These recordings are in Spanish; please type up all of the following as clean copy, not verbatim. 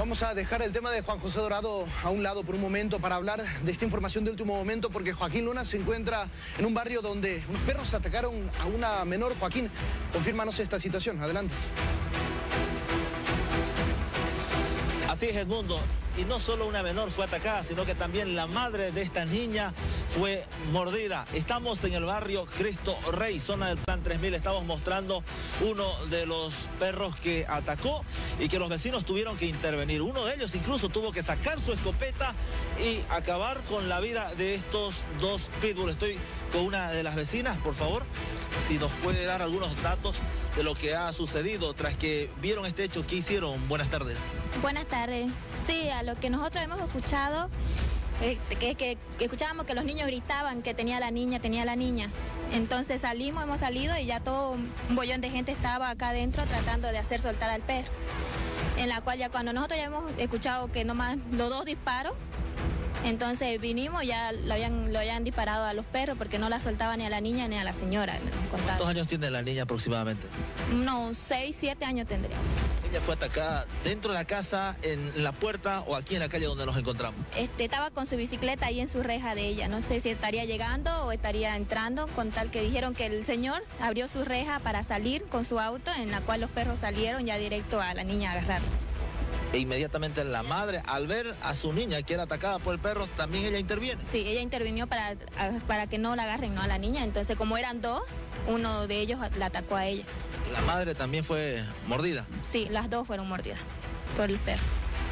Vamos a dejar el tema de Juan José Dorado a un lado por un momento para hablar de esta información de último momento, porque Joaquín Luna se encuentra en un barrio donde unos perros atacaron a una menor. Joaquín, confírmanos esta situación. Adelante. Así es, Edmundo. Y no solo una menor fue atacada, sino que también la madre de esta niña fue mordida. Estamos en el barrio Cristo Rey, zona del Plan 3000. Estamos mostrando uno de los perros que atacó y que los vecinos tuvieron que intervenir. Uno de ellos incluso tuvo que sacar su escopeta y acabar con la vida de estos dos pitbulls. Estoy con una de las vecinas, por favor, si nos puede dar algunos datos de lo que ha sucedido tras que vieron este hecho. ¿Qué hicieron? Buenas tardes. Buenas tardes. Sí, a lo que nosotros hemos escuchado, que escuchábamos que los niños gritaban que tenía la niña. Entonces hemos salido y ya todo un bollón de gente estaba acá adentro tratando de hacer soltar al perro. En la cual ya cuando nosotros ya hemos escuchado que nomás los dos disparos, entonces vinimos, ya lo habían disparado a los perros porque no la soltaban ni a la niña ni a la señora. ¿Cuántos años tiene la niña aproximadamente? No, 6, 7 años tendría. ¿Ella fue atacada dentro de la casa, en la puerta o aquí en la calle donde nos encontramos? Estaba con su bicicleta ahí en su reja de ella. No sé si estaría llegando o estaría entrando, con tal que dijeron que el señor abrió su reja para salir con su auto, en la cual los perros salieron ya directo a la niña a agarrar. E inmediatamente la madre, al ver a su niña que era atacada por el perro, también ella interviene. Sí, ella intervinió para que no la agarren, no a la niña. Entonces, como eran dos, uno de ellos la atacó a ella. ¿La madre también fue mordida? Sí, las dos fueron mordidas por el perro.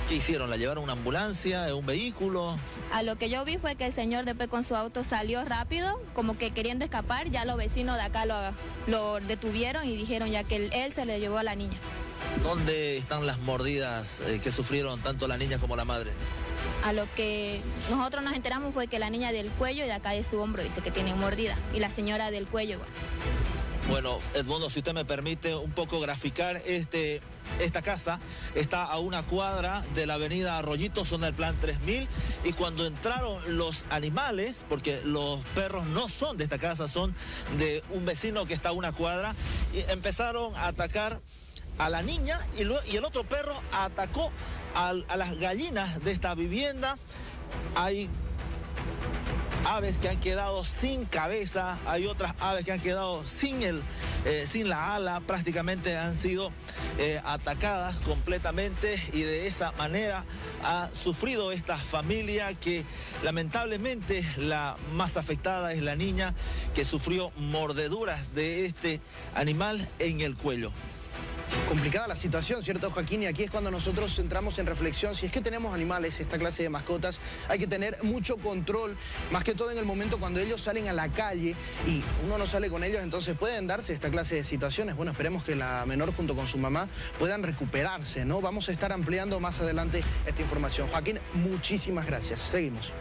¿Qué hicieron? ¿La llevaron a una ambulancia, en un vehículo? A lo que yo vi fue que el señor después con su auto salió rápido, como que queriendo escapar. Ya los vecinos de acá lo detuvieron y dijeron ya que él se le llevó a la niña. ¿Dónde están las mordidas que sufrieron tanto la niña como la madre? A lo que nosotros nos enteramos fue que la niña del cuello y de acá de su hombro dice que tiene mordida, y la señora del cuello igual. Bueno, Edmundo, si usted me permite un poco graficar esta casa. Está a una cuadra de la avenida Arroyito, zona del Plan 3000, y cuando entraron los animales, porque los perros no son de esta casa, son de un vecino que está a una cuadra, y empezaron a atacar a la niña y el otro perro atacó a las gallinas de esta vivienda. Hay aves que han quedado sin cabeza, hay otras aves que han quedado sin la ala, prácticamente han sido atacadas completamente, y de esa manera ha sufrido esta familia, que lamentablemente la más afectada es la niña, que sufrió mordeduras de este animal en el cuello. Complicada la situación, ¿cierto, Joaquín? Y aquí es cuando nosotros entramos en reflexión. Si es que tenemos animales, esta clase de mascotas, hay que tener mucho control, más que todo en el momento cuando ellos salen a la calle y uno no sale con ellos, entonces pueden darse esta clase de situaciones. Bueno, esperemos que la menor junto con su mamá puedan recuperarse, ¿no? Vamos a estar ampliando más adelante esta información. Joaquín, muchísimas gracias. Seguimos.